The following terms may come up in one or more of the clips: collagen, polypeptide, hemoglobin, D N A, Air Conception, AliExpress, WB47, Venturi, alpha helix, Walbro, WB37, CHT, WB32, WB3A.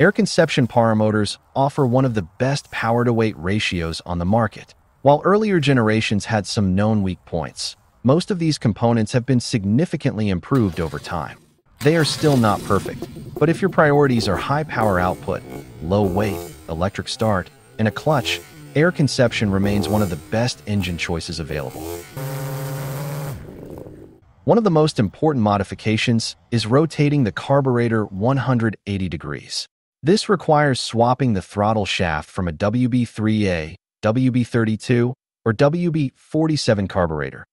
Air Conception power motors offer one of the best power-to-weight ratios on the market. While earlier generations had some known weak points, most of these components have been significantly improved over time. They are still not perfect, but if your priorities are high power output, low weight, electric start, and a clutch, Air Conception remains one of the best engine choices available. One of the most important modifications is rotating the carburetor 180 degrees. This requires swapping the throttle shaft from a WB3A, WB32, or WB47 carburetor,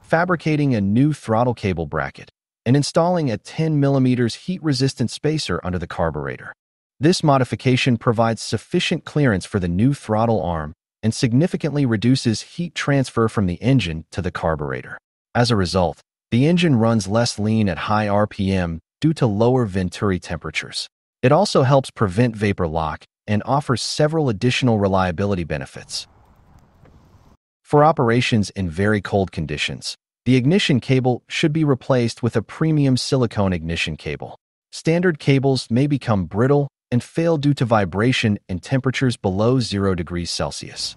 fabricating a new throttle cable bracket, and installing a 10 mm heat-resistant spacer under the carburetor. This modification provides sufficient clearance for the new throttle arm and significantly reduces heat transfer from the engine to the carburetor. As a result, the engine runs less lean at high RPM due to lower Venturi temperatures. It also helps prevent vapor lock and offers several additional reliability benefits. For operations in very cold conditions, the ignition cable should be replaced with a premium silicone ignition cable. Standard cables may become brittle and fail due to vibration and temperatures below 0°C.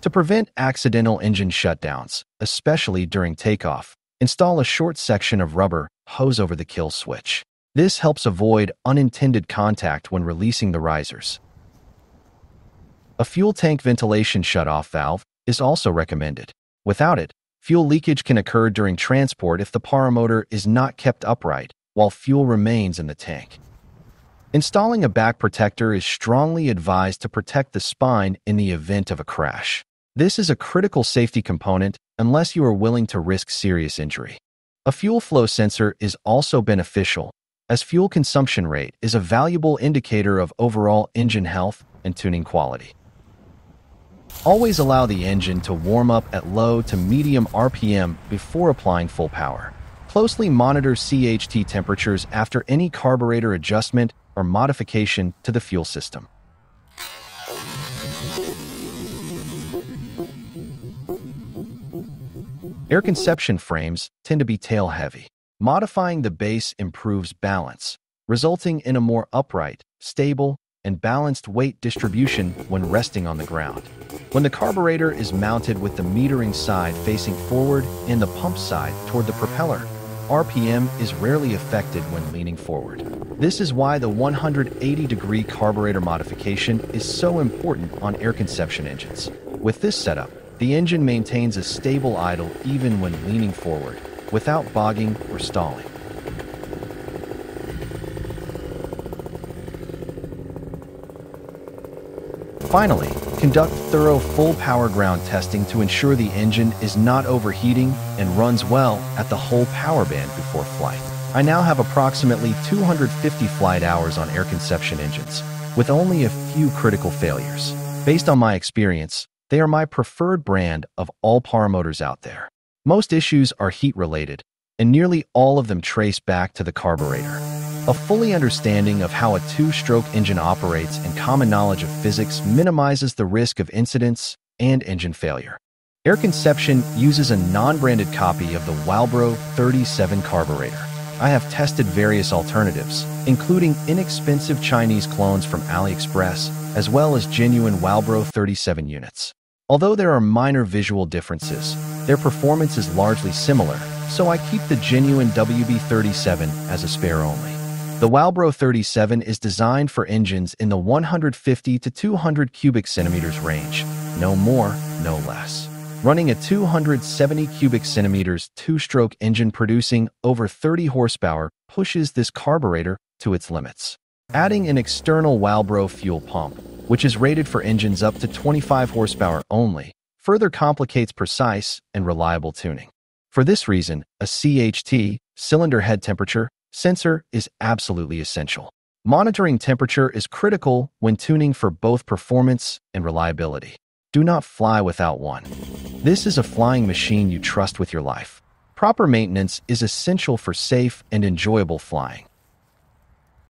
To prevent accidental engine shutdowns, especially during takeoff, install a short section of rubber hose over the kill switch. This helps avoid unintended contact when releasing the risers. A fuel tank ventilation shutoff valve is also recommended. Without it, fuel leakage can occur during transport if the power motor is not kept upright while fuel remains in the tank. Installing a back protector is strongly advised to protect the spine in the event of a crash. This is a critical safety component unless you are willing to risk serious injury. A fuel flow sensor is also beneficial, as fuel consumption rate is a valuable indicator of overall engine health and tuning quality. Always allow the engine to warm up at low to medium RPM before applying full power. Closely monitor CHT temperatures after any carburetor adjustment or modification to the fuel system. Air Conception frames tend to be tail-heavy. Modifying the base improves balance, resulting in a more upright, stable, and balanced weight distribution when resting on the ground. When the carburetor is mounted with the metering side facing forward and the pump side toward the propeller, RPM is rarely affected when leaning forward. This is why the 180-degree carburetor modification is so important on Air Conception engines. With this setup, the engine maintains a stable idle even when leaning forward, without bogging or stalling. Finally, conduct thorough full power ground testing to ensure the engine is not overheating and runs well at the whole power band before flight. I now have approximately 250 flight hours on Air Conception engines, with only a few critical failures. Based on my experience, they are my preferred brand of all power motors out there. Most issues are heat-related, and nearly all of them trace back to the carburetor. A fully understanding of how a two-stroke engine operates and common knowledge of physics minimizes the risk of incidents and engine failure. Air Conception uses a non-branded copy of the Walbro 37 carburetor. I have tested various alternatives, including inexpensive Chinese clones from AliExpress, as well as genuine Walbro 37 units. Although there are minor visual differences, their performance is largely similar, so I keep the genuine WB37 as a spare only. The Walbro 37 is designed for engines in the 150 to 200 cubic centimeters range, no more, no less. Running a 270 cubic centimeters two-stroke engine producing over 30 horsepower pushes this carburetor to its limits. Adding an external Walbro fuel pump, which is rated for engines up to 25 horsepower only, further complicates precise and reliable tuning. For this reason, a CHT, cylinder head temperature, sensor is absolutely essential. Monitoring temperature is critical when tuning for both performance and reliability. Do not fly without one. This is a flying machine you trust with your life. Proper maintenance is essential for safe and enjoyable flying.